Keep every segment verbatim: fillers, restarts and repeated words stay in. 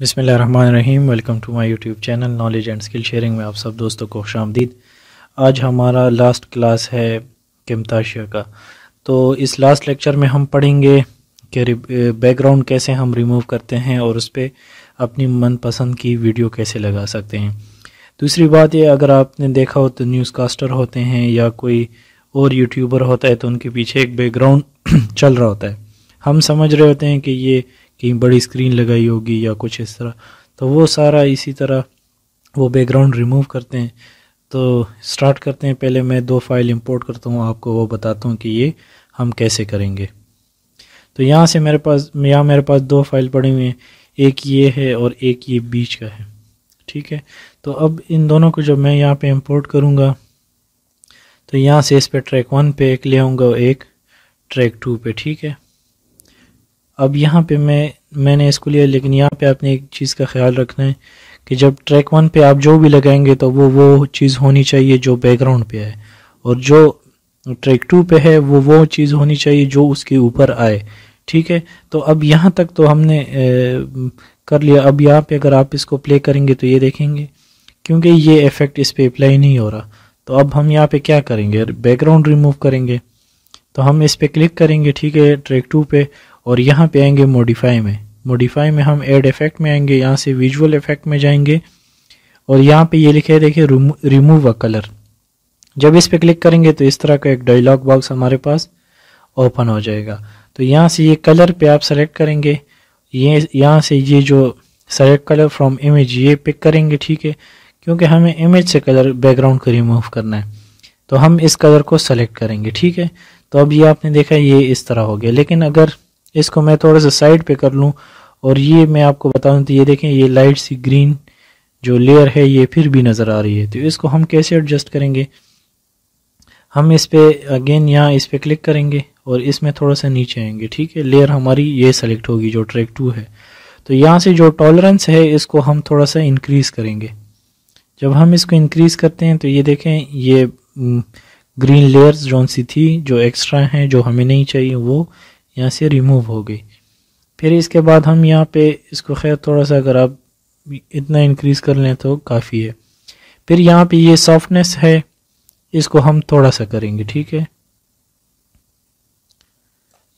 बिस्मिल्लाहिर्रहमानिर्रहीम। Welcome to my YouTube channel knowledge and skill sharing में आप सब दोस्तों को खुशामदीद। आज हमारा लास्ट क्लास है किमताशिया का, तो इस लास्ट लेक्चर में हम पढ़ेंगे कि बैकग्राउंड कैसे हम रिमूव करते हैं और उस पर अपनी मनपसंद की वीडियो कैसे लगा सकते हैं। दूसरी बात ये, अगर आपने देखा हो तो न्यूज़कास्टर होते हैं या कोई और यूट्यूबर होता है तो उनके पीछे एक बैकग्राउंड चल रहा होता है, हम समझ रहे होते हैं कि ये कहीं बड़ी स्क्रीन लगाई होगी या कुछ इस तरह, तो वो सारा इसी तरह वो बैकग्राउंड रिमूव करते हैं। तो स्टार्ट करते हैं। पहले मैं दो फाइल इंपोर्ट करता हूँ, आपको वो बताता हूँ कि ये हम कैसे करेंगे। तो यहाँ से मेरे पास यहाँ मेरे पास दो फाइल पड़ी हुई हैं, एक ये है और एक ये बीच का है, ठीक है। तो अब इन दोनों को जब मैं यहाँ पे इंपोर्ट करूँगा तो यहाँ से इस पर ट्रैक वन पे एक ले आऊँगा, एक ट्रैक टू पे, ठीक है। अब यहाँ पे मैं मैंने इसको लिया, लेकिन यहाँ पे आपने एक चीज़ का ख्याल रखना है कि जब ट्रैक वन पे आप जो भी लगाएंगे तो वो वो चीज़ होनी चाहिए जो बैकग्राउंड पे है, और जो ट्रैक टू पे है वो वो चीज़ होनी चाहिए जो उसके ऊपर आए, ठीक है। तो अब यहाँ तक तो हमने ए, कर लिया। अब यहाँ पे अगर आप इसको प्ले करेंगे तो ये देखेंगे क्योंकि ये इफेक्ट इस पर अप्लाई नहीं हो रहा। तो अब हम यहाँ पे क्या करेंगे, बैकग्राउंड रिमूव करेंगे। तो हम इस पर क्लिक करेंगे, ठीक है, ट्रैक टू पे, और यहाँ पे आएंगे मॉडिफाई में। मॉडिफाई में हम ऐड इफेक्ट में आएंगे, यहाँ से विजुअल इफेक्ट में जाएंगे और यहाँ पे ये लिखे देखिए रिमूव अ कलर। जब इस पे क्लिक करेंगे तो इस तरह का एक डायलॉग बॉक्स हमारे पास ओपन हो जाएगा। तो यहाँ से ये कलर पे आप सेलेक्ट करेंगे, ये यहाँ से ये जो सेलेक्ट कलर फ्रॉम इमेज ये पिक करेंगे, ठीक है, क्योंकि हमें इमेज से कलर बैकग्राउंड को रिमूव करना है। तो हम इस कलर को सेलेक्ट करेंगे, ठीक है। तो अब ये आपने देखा ये इस तरह हो गया। लेकिन अगर इसको मैं थोड़ा सा साइड पे कर लूँ और ये मैं आपको बताऊँ तो ये देखें ये लाइट सी ग्रीन जो लेयर है ये फिर भी नज़र आ रही है। तो इसको हम कैसे एडजस्ट करेंगे, हम इस पे अगेन यहाँ इस पे क्लिक करेंगे और इसमें थोड़ा सा नीचे आएंगे, ठीक है। लेयर हमारी ये सेलेक्ट होगी जो ट्रैक टू है। तो यहाँ से जो टॉलरेंस है इसको हम थोड़ा सा इंक्रीज़ करेंगे। जब हम इसको इंक्रीज़ करते हैं तो ये देखें ये ग्रीन लेयर्स जो सी थी जो एक्स्ट्रा हैं जो हमें नहीं चाहिए वो यहाँ से रिमूव हो गई। फिर इसके बाद हम यहाँ पे इसको खैर थोड़ा सा अगर आप इतना इंक्रीज़ कर लें तो काफ़ी है। फिर यहाँ पे ये सॉफ्टनेस है इसको हम थोड़ा सा करेंगे, ठीक है।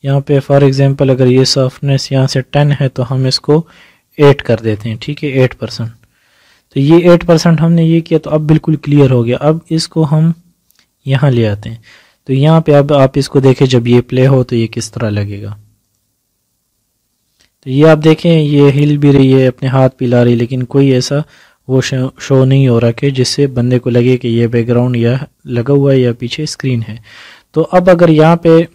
यहाँ पे फॉर एग्जांपल अगर ये सॉफ्टनेस यहाँ से टेन है तो हम इसको एट कर देते हैं, ठीक है, एट परसेंट। तो ये एट परसेंट हमने ये किया, तो अब बिल्कुल क्लियर हो गया। अब इसको हम यहाँ ले आते हैं। तो यहाँ पे अब आप इसको देखें जब ये प्ले हो तो ये किस तरह लगेगा। तो ये आप देखें ये हिल भी रही है, अपने हाथ पिला रही, लेकिन कोई ऐसा वो शो, शो नहीं हो रहा कि जिससे बंदे को लगे कि ये बैकग्राउंड या लगा हुआ है या पीछे स्क्रीन है। तो अब अगर यहाँ पे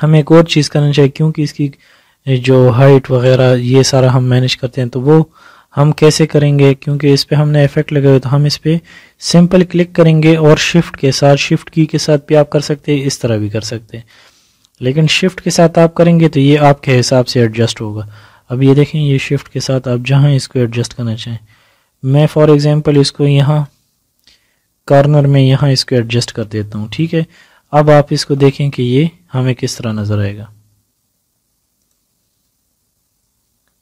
हमें एक और चीज़ करना चाहिए, क्योंकि इसकी जो हाइट वगैरह ये सारा हम मैनेज करते हैं, तो वो हम कैसे करेंगे, क्योंकि इस पर हमने इफेक्ट लगाया। तो हम इस पर सिंपल क्लिक करेंगे और शिफ्ट के साथ, शिफ्ट की के साथ भी आप कर सकते हैं, इस तरह भी कर सकते हैं, लेकिन शिफ्ट के साथ आप करेंगे तो ये आपके हिसाब से एडजस्ट होगा। अब ये देखें ये शिफ्ट के साथ आप जहां इसको एडजस्ट करना चाहें, मैं फॉर एग्जांपल इसको यहाँ कॉर्नर में यहाँ इसको एडजस्ट कर देता हूँ, ठीक है। अब आप इसको देखें कि ये हमें किस तरह नज़र आएगा,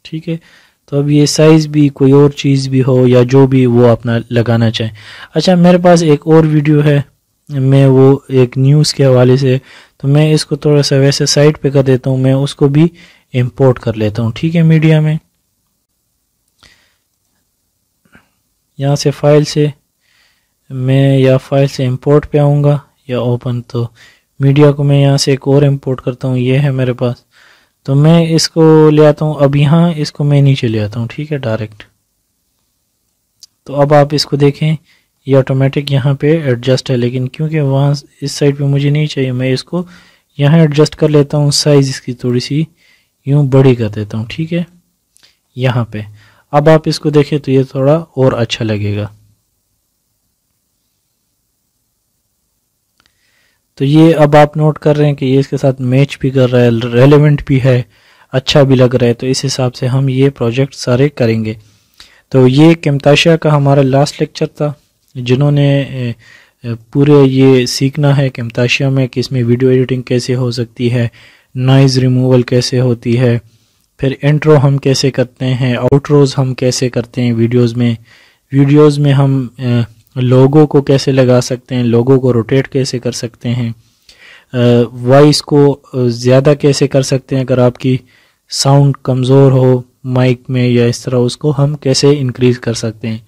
ठीक है। तो अब ये साइज़ भी कोई और चीज़ भी हो या जो भी वो अपना लगाना चाहें। अच्छा, मेरे पास एक और वीडियो है, मैं वो एक न्यूज़ के हवाले से, तो मैं इसको थोड़ा सा वैसे साइड पे कर देता हूँ, मैं उसको भी इंपोर्ट कर लेता हूँ, ठीक है, मीडिया में। यहाँ से फाइल से मैं या फाइल से इंपोर्ट पे आऊँगा या ओपन। तो मीडिया को मैं यहाँ से एक और इम्पोर्ट करता हूँ, ये है मेरे पास, तो मैं इसको ले आता हूँ। अब यहाँ इसको मैं नीचे ले आता हूँ, ठीक है, डायरेक्ट। तो अब आप इसको देखें ये ऑटोमेटिक यहाँ पे एडजस्ट है, लेकिन क्योंकि वहाँ इस साइड पे मुझे नहीं चाहिए मैं इसको यहाँ एडजस्ट कर लेता हूँ। साइज़ इसकी थोड़ी सी यूँ बड़ी कर देता हूँ, ठीक है, यहाँ पे। अब आप इसको देखें तो ये थोड़ा और अच्छा लगेगा। तो ये अब आप नोट कर रहे हैं कि ये इसके साथ मैच भी कर रहा है, रेलेवेंट भी है, अच्छा भी लग रहा है। तो इस हिसाब से हम ये प्रोजेक्ट सारे करेंगे। तो ये किमताशिया का हमारा लास्ट लेक्चर था। जिन्होंने पूरे ये सीखना है किमताशिया में कि इसमें वीडियो एडिटिंग कैसे हो सकती है, नॉइज़ रिमूवल कैसे होती है, फिर इंट्रो हम कैसे करते हैं, आउट्रोज हम कैसे करते हैं वीडियोस में, वीडियोस में हम लोगों को कैसे लगा सकते हैं, लोगों को रोटेट कैसे कर सकते हैं, वॉइस को ज़्यादा कैसे कर सकते हैं अगर आपकी साउंड कमज़ोर हो माइक में या इस तरह, उसको हम कैसे इंक्रीज़ कर सकते हैं।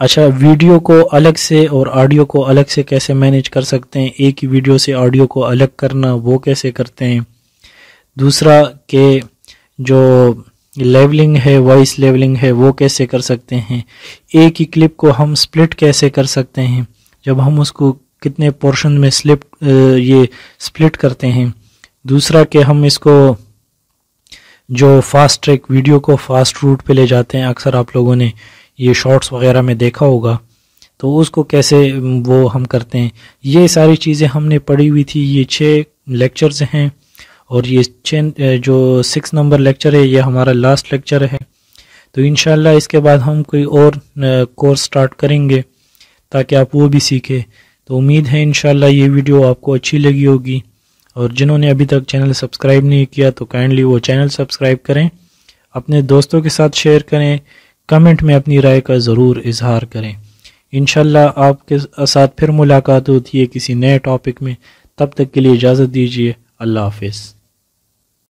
अच्छा, वीडियो को अलग से और ऑडियो को अलग से कैसे मैनेज कर सकते हैं, एक ही वीडियो से ऑडियो को अलग करना वो कैसे करते हैं। दूसरा के जो लेवलिंग है, वॉइस लेवलिंग है, वो कैसे कर सकते हैं, एक ही क्लिप को हम स्प्लिट कैसे कर सकते हैं, जब हम उसको कितने पोर्शन में स्लिप ये स्प्लिट करते हैं। दूसरा कि हम इसको जो फास्ट ट्रैक वीडियो को फास्ट रूट पे ले जाते हैं, अक्सर आप लोगों ने ये शॉर्ट्स वगैरह में देखा होगा, तो उसको कैसे वो हम करते हैं। ये सारी चीज़ें हमने पढ़ी हुई थी, ये छः लेक्चर्स हैं और ये छः जो सिक्स नंबर लेक्चर है ये हमारा लास्ट लेक्चर है। तो इंशाल्लाह इसके बाद हम कोई और कोर्स स्टार्ट करेंगे ताकि आप वो भी सीखें। तो उम्मीद है इंशाल्लाह ये वीडियो आपको अच्छी लगी होगी, और जिन्होंने अभी तक चैनल सब्सक्राइब नहीं किया तो काइंडली वो चैनल सब्सक्राइब करें, अपने दोस्तों के साथ शेयर करें, कमेंट में अपनी राय का ज़रूर इजहार करें। इंशाल्लाह आपके साथ फिर मुलाकात होती है किसी नए टॉपिक में, तब तक के लिए इजाज़त दीजिए, अल्लाह हाफिज़।